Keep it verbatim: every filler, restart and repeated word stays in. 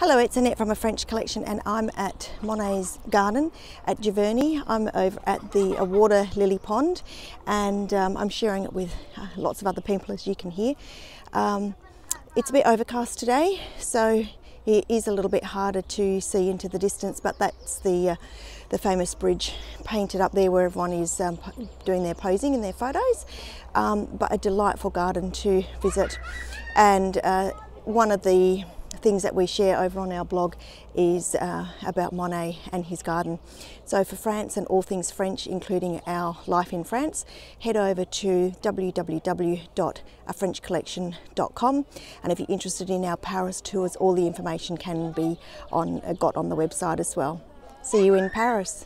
Hello, it's Annette from A French Collection, and I'm at Monet's Garden at Giverny. I'm over at the uh, Water Lily Pond, and um, I'm sharing it with uh, lots of other people, as you can hear. Um, it's a bit overcast today, so it is a little bit harder to see into the distance, but that's the, uh, the famous bridge painted up there where everyone is um, doing their posing and their photos. Um, but a delightful garden to visit, and uh, one of the things that we share over on our blog is uh, about Monet and his garden. So for France and all things French, including our life in France, head over to w w w dot a french collection dot com, and if you're interested in our Paris tours, all the information can be on uh, got on the website as well. See you in Paris.